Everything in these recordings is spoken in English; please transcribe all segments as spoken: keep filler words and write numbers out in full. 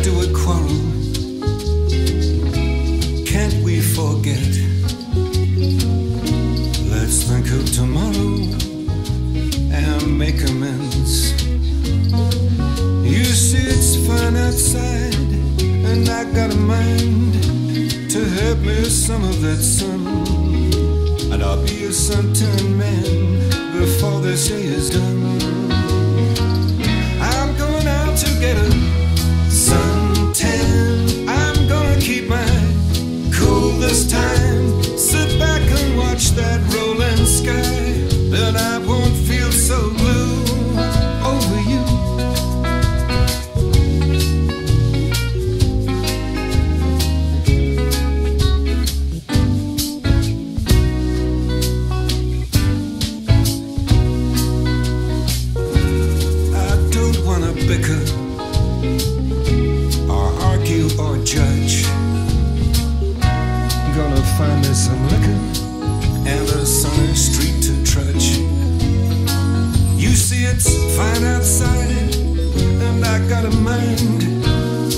Why do we quarrel? Can't we forget? Let's think of tomorrow and make amends. You see it's fine outside, and I got a mind to help me some of that sun. And I'll be a suntan man before this day is done. I'm going out to get a suntan. I'm gonna keep my cool this time. Sit back and watch that rolling sky. Then I won't feel so blue over you. I don't wanna bicker or argue or judge. Gonna find me some liquor and a sunny street to trudge. You see it's fine outside, and I got a mind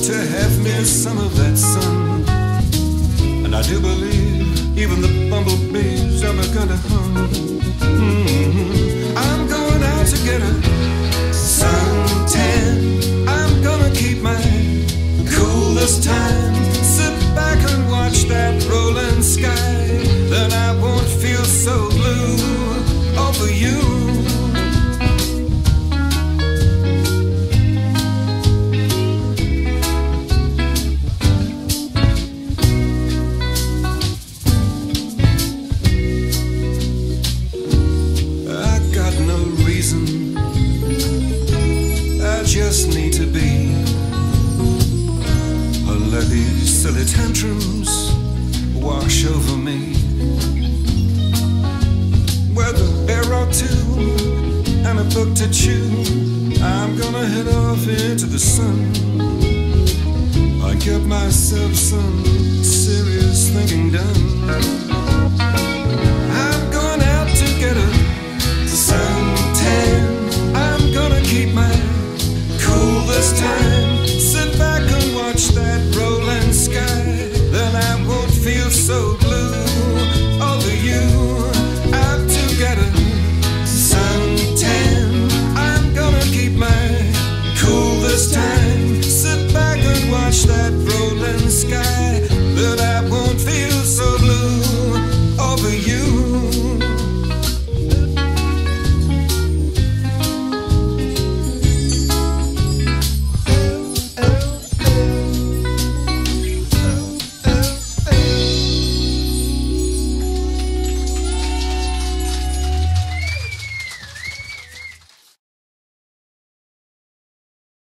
to have me some of that sun. And I do believe even the bumblebees are gonna hum. Mm-hmm. I'm going out to get a suntan. I'm gonna keep my cool this time. Sit back and watch that rolling sky. Then I won't feel so blue over you. I got no reason, I just need to be. I'll let these silly tantrums wash over me. With a beer or two and a book to chew, I'm gonna head off into the sun. I get myself some serious thinking done. I'm going out to get a suntan. I'm gonna keep my cool this time. Sit back and watch that rolling sky. Then I won't feel so